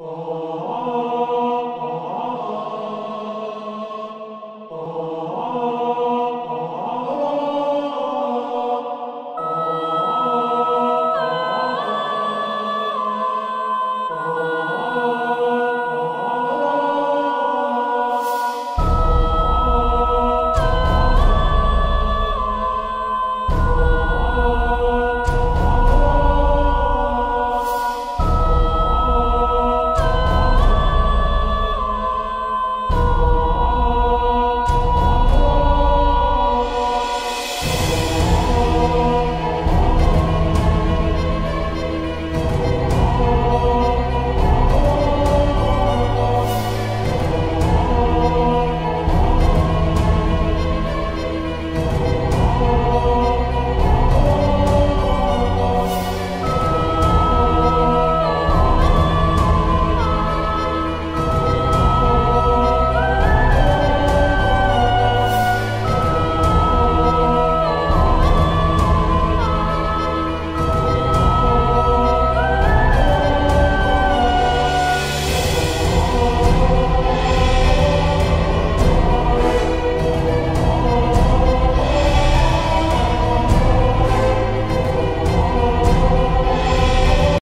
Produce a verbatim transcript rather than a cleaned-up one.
Oh.